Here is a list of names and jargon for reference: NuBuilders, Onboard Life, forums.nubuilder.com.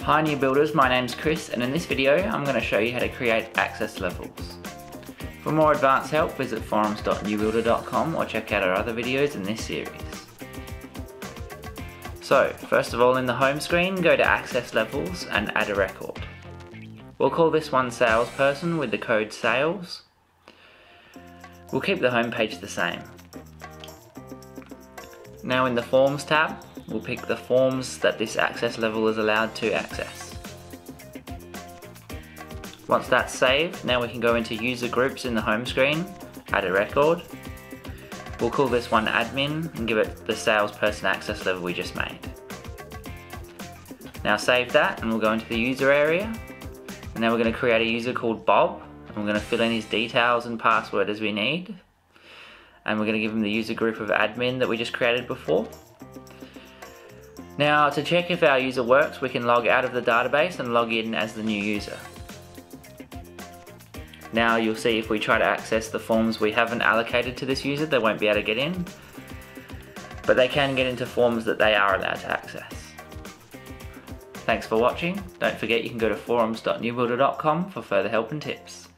Hi NuBuilders, my name's Chris, and in this video I'm going to show you how to create access levels. For more advanced help, visit forums.nubuilder.com or check out our other videos in this series. So, first of all, in the home screen, go to Access Levels and add a record. We'll call this one Salesperson with the code SALES. We'll keep the home page the same. Now in the Forms tab, we'll pick the forms that this access level is allowed to access. Once that's saved, now we can go into User Groups in the home screen, add a record. We'll call this one Admin and give it the Salesperson access level we just made. Now save that and we'll go into the user area. And now we're going to create a user called Bob, and we're going to fill in his details and password as we need. And we're going to give him the user group of admin that we just created before. Now to check if our user works, we can log out of the database and log in as the new user. Now you'll see if we try to access the forms we haven't allocated to this user, they won't be able to get in, but they can get into forms that they are allowed to access. Thanks for watching. Don't forget you can go to forums.nubuilder.com for further help and tips.